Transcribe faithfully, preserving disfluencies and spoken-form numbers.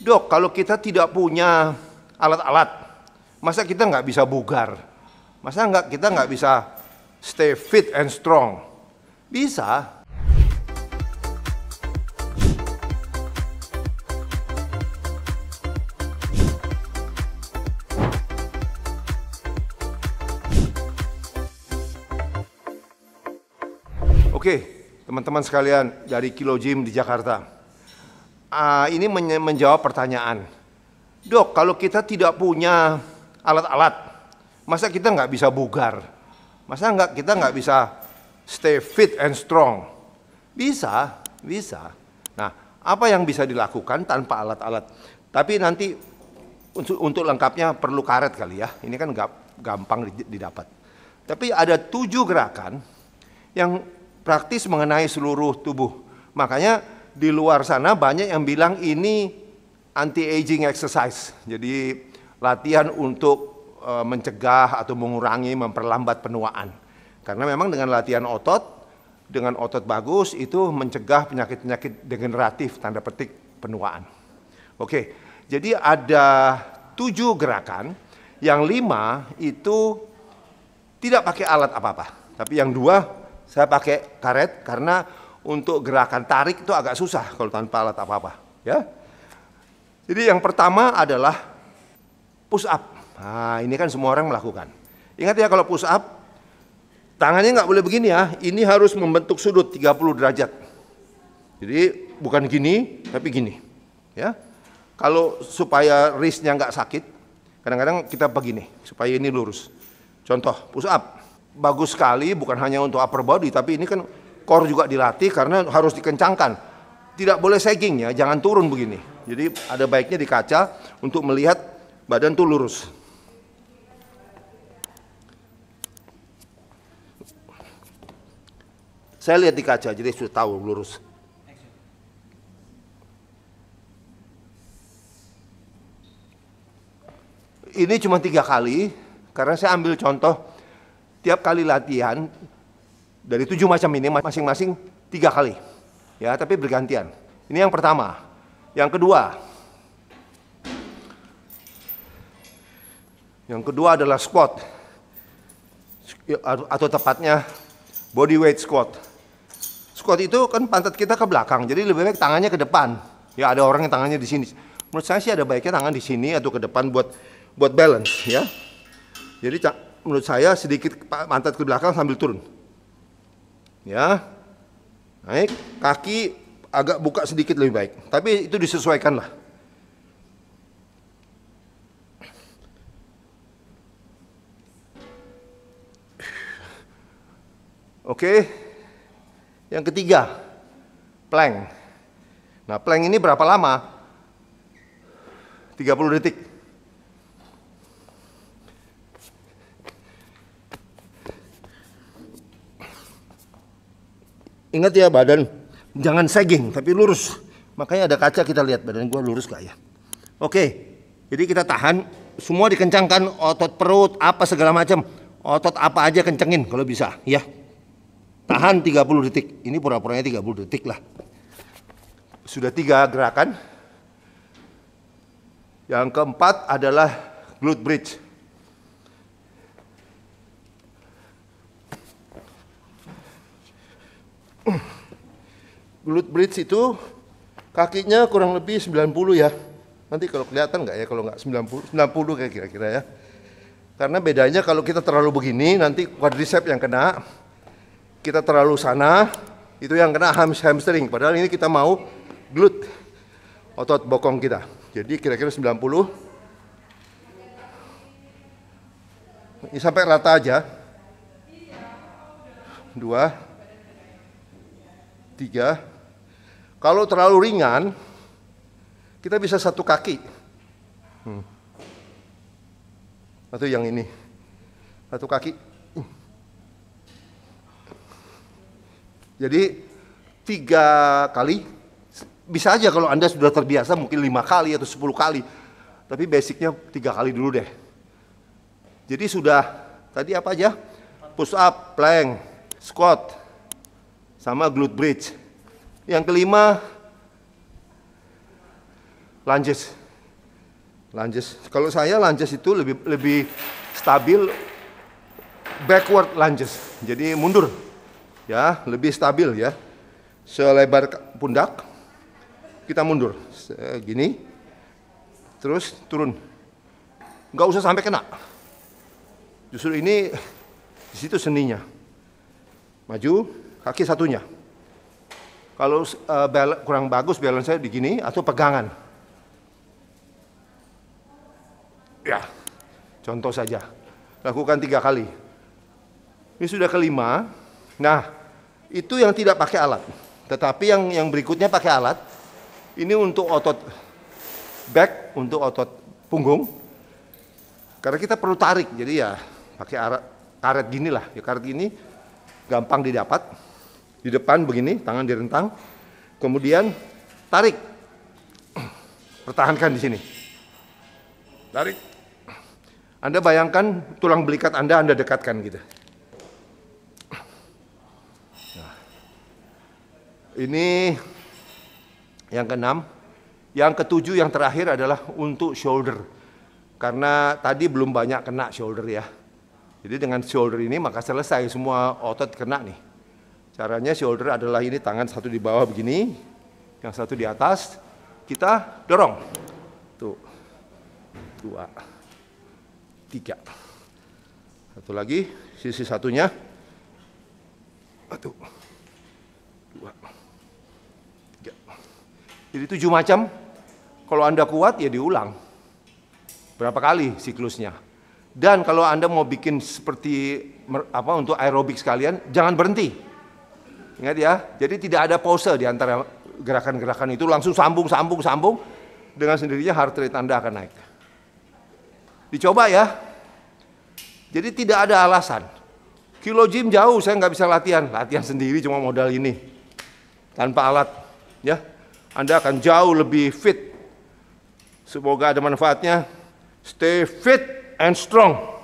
Dok, kalau kita tidak punya alat-alat, masa kita nggak bisa bugar? Masa nggak kita nggak bisa stay fit and strong? Bisa. Oke, teman-teman sekalian dari Kilo Gym di Jakarta, uh, ini men menjawab pertanyaan, dok, kalau kita tidak punya alat-alat, masa kita nggak bisa bugar? Masa nggak kita nggak bisa stay fit and strong? Bisa, bisa. Nah, apa yang bisa dilakukan tanpa alat-alat? Tapi nanti untuk, untuk lengkapnya perlu karet kali ya, ini kan gampang didapat. Tapi ada tujuh gerakan yang praktis mengenai seluruh tubuh. Makanya di luar sana banyak yang bilang ini anti-aging exercise. Jadi latihan untuk e, mencegah atau mengurangi, memperlambat penuaan. Karena memang dengan latihan otot, dengan otot bagus itu mencegah penyakit-penyakit degeneratif, tanda petik penuaan. Oke, jadi ada tujuh gerakan, yang lima itu tidak pakai alat apa-apa. Tapi yang dua saya pakai karet karena untuk gerakan tarik itu agak susah kalau tanpa alat apa-apa, ya. Jadi yang pertama adalah push up. Nah, ini kan semua orang melakukan. Ingat ya, kalau push up tangannya nggak boleh begini ya. Ini harus membentuk sudut tiga puluh derajat. Jadi bukan gini tapi gini, ya. Kalau supaya wristnya nggak sakit, kadang-kadang kita begini supaya ini lurus. Contoh push up. Bagus sekali, bukan hanya untuk upper body, tapi ini kan core juga dilatih karena harus dikencangkan. Tidak boleh sagging ya, jangan turun begini. Jadi ada baiknya di kaca untuk melihat badan tuh lurus. Saya lihat di kaca, jadi sudah tahu lurus. Ini cuma tiga kali, karena saya ambil contoh. Tiap kali latihan dari tujuh macam ini masing-masing tiga kali, ya, tapi bergantian. Ini yang pertama. Yang kedua, yang kedua adalah squat, atau tepatnya body weight squat. Squat itu kan pantat kita ke belakang, jadi lebih baik tangannya ke depan. Ya, ada orang yang tangannya di sini. Menurut saya sih ada baiknya tangan di sini atau ke depan buat buat balance, ya. Jadi menurut saya sedikit pantat ke belakang sambil turun, ya, naik, kaki agak buka sedikit lebih baik, tapi itu disesuaikan lah. Oke, yang ketiga, plank. Nah, plank ini berapa lama? tiga puluh detik. Ingat ya, badan jangan sagging tapi lurus. Makanya ada kaca, kita lihat badan gua lurus gak ya. Oke, jadi kita tahan, semua dikencangkan, otot perut apa segala macam, otot apa aja kencengin kalau bisa ya. Tahan tiga puluh detik. Ini pura-puranya tiga puluh detik lah. Sudah tiga gerakan. Yang keempat adalah glute bridge. Glute bridge itu kakinya kurang lebih sembilan puluh ya. Nanti kalau kelihatan nggak ya, kalau nggak sembilan puluh, sembilan puluh kayak kira-kira ya. Karena bedanya kalau kita terlalu begini nanti quadriceps yang kena. Kita terlalu sana itu yang kena hamstring. Padahal ini kita mau glute, otot bokong kita. Jadi kira-kira sembilan puluh. Ini sampai rata aja. Dua. Tiga. Kalau terlalu ringan, kita bisa satu kaki, hmm. atau yang ini, satu kaki. Hmm. Jadi tiga kali, bisa aja kalau Anda sudah terbiasa mungkin lima kali atau sepuluh kali, tapi basicnya tiga kali dulu deh. Jadi sudah tadi apa aja? Push up, plank, squat, sama glute bridge. Yang kelima, lunges. Lunges. Kalau saya lunges itu lebih lebih stabil backward lunges. Jadi mundur. Ya, lebih stabil ya. Selebar pundak kita mundur gini. Terus turun. Nggak usah sampai kena. Justru ini di situ seninya. Maju kaki satunya. Kalau uh, kurang bagus balance saya di gini atau pegangan. Ya, contoh saja. Lakukan tiga kali. Ini sudah kelima. Nah, itu yang tidak pakai alat. Tetapi yang yang berikutnya pakai alat. Ini untuk otot back, untuk otot punggung. Karena kita perlu tarik, jadi ya pakai arat, karet gini lah. Ya karet gini gampang didapat. Di depan begini, tangan direntang, kemudian tarik, pertahankan di sini, tarik. Anda bayangkan tulang belikat Anda, Anda dekatkan gitu. Nah. Ini yang keenam, yang ketujuh, yang terakhir adalah untuk shoulder, karena tadi belum banyak kena shoulder ya. Jadi dengan shoulder ini maka selesai semua otot kena nih. Caranya shoulder adalah ini tangan satu di bawah begini, yang satu di atas, kita dorong. Tuh, dua, tiga. Satu lagi, sisi satunya. Satu, dua, tiga. Jadi tujuh macam, kalau Anda kuat ya diulang. Berapa kali siklusnya. Dan kalau Anda mau bikin seperti apa untuk aerobik sekalian, jangan berhenti. Ingat ya, jadi tidak ada pause di antara gerakan-gerakan itu, langsung sambung, sambung, sambung, dengan sendirinya heart rate Anda akan naik. Dicoba ya, jadi tidak ada alasan. Kilo Gym jauh, saya nggak bisa latihan, latihan sendiri cuma modal ini, tanpa alat, ya. Anda akan jauh lebih fit. Semoga ada manfaatnya. Stay fit and strong.